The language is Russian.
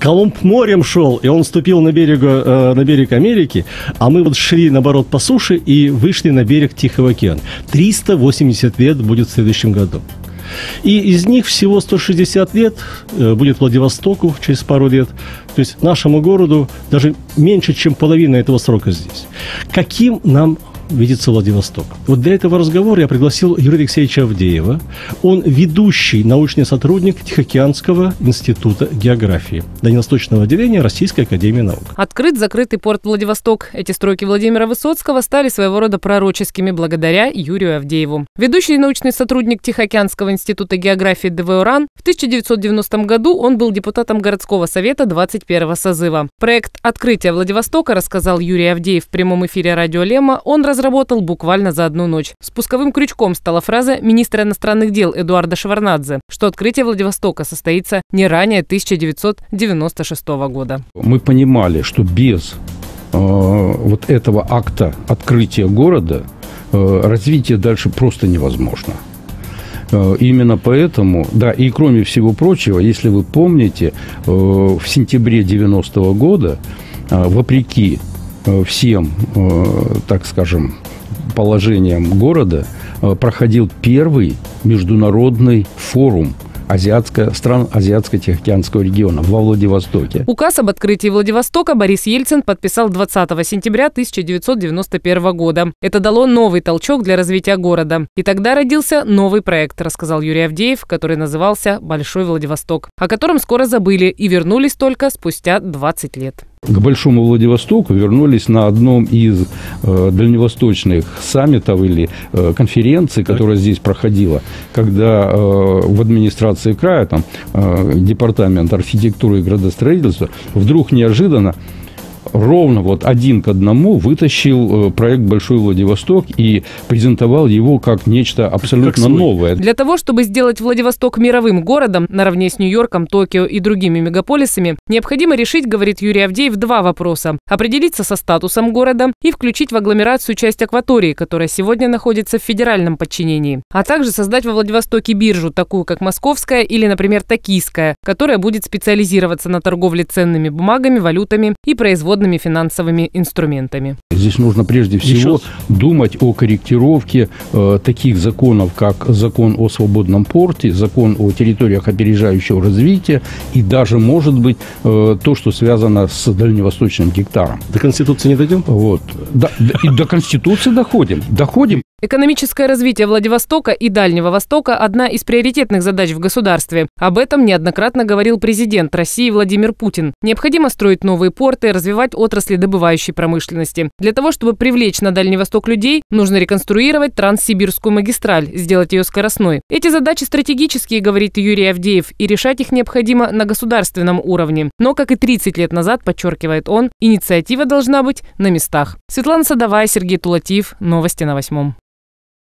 Колумб морем шел, и он ступил на берег Америки, а мы вот шли, наоборот, по суше и вышли на берег Тихого океана. 380 лет будет в следующем году. И из них всего 160 лет будет Владивостоку через пару лет. То есть нашему городу даже меньше, чем половина этого срока здесь. Каким нам видится Владивосток? Вот для этого разговора я пригласил Юрия Алексеевича Авдеева. Он ведущий научный сотрудник Тихоокеанского института географии Дальневосточного отделения Российской академии наук. Открыт закрытый порт Владивосток. Эти строки Владимира Высоцкого стали своего рода пророческими благодаря Юрию Авдееву. Ведущий научный сотрудник Тихоокеанского института географии ДВОРАН. В 1990 году он был депутатом городского совета 21-го созыва. Проект открытия Владивостока, рассказал Юрий Авдеев в прямом эфире радио Лемма, он разработал буквально за одну ночь. Спусковым крючком стала фраза министра иностранных дел Эдуарда Шварнадзе, что открытие Владивостока состоится не ранее 1996 года. Мы понимали, что без вот этого акта открытия города развитие дальше просто невозможно. Именно поэтому, да, и кроме всего прочего, если вы помните, в сентябре 1990 года, вопреки всем, так скажем, положениям города, проходил первый международный форум стран Азиатско-Тихоокеанского региона во Владивостоке. Указ об открытии Владивостока Борис Ельцин подписал 20 сентября 1991 года. Это дало новый толчок для развития города. И тогда родился новый проект, рассказал Юрий Авдеев, который назывался «Большой Владивосток», о котором скоро забыли и вернулись только спустя 20 лет. К Большому Владивостоку вернулись на одном из дальневосточных саммитов или конференций, которая здесь проходила, когда в администрации края, там, департамент архитектуры и градостроительства вдруг неожиданно ровно вот один к одному вытащил проект «Большой Владивосток» и презентовал его как нечто абсолютно новое. Для того, чтобы сделать Владивосток мировым городом, наравне с Нью-Йорком, Токио и другими мегаполисами, необходимо решить, говорит Юрий Авдеев, два вопроса. Определиться со статусом города и включить в агломерацию часть акватории, которая сегодня находится в федеральном подчинении. А также создать во Владивостоке биржу, такую как Московская или, например, Токийская, которая будет специализироваться на торговле ценными бумагами, валютами и производством финансовыми инструментами. Здесь нужно прежде всего думать о корректировке таких законов, как закон о свободном порте, закон о территориях опережающего развития и даже, может быть, то, что связано с дальневосточным гектаром. До Конституции не дойдем? Вот. И до Конституции доходим. Экономическое развитие Владивостока и Дальнего Востока – одна из приоритетных задач в государстве. Об этом неоднократно говорил президент России Владимир Путин. Необходимо строить новые порты, развивать отрасли добывающей промышленности. Для того, чтобы привлечь на Дальний Восток людей, нужно реконструировать Транссибирскую магистраль, сделать ее скоростной. Эти задачи стратегические, говорит Юрий Авдеев, и решать их необходимо на государственном уровне. Но, как и 30 лет назад, подчеркивает он, инициатива должна быть на местах. Светлана Садовая, Сергей Тулатив. Новости на 8.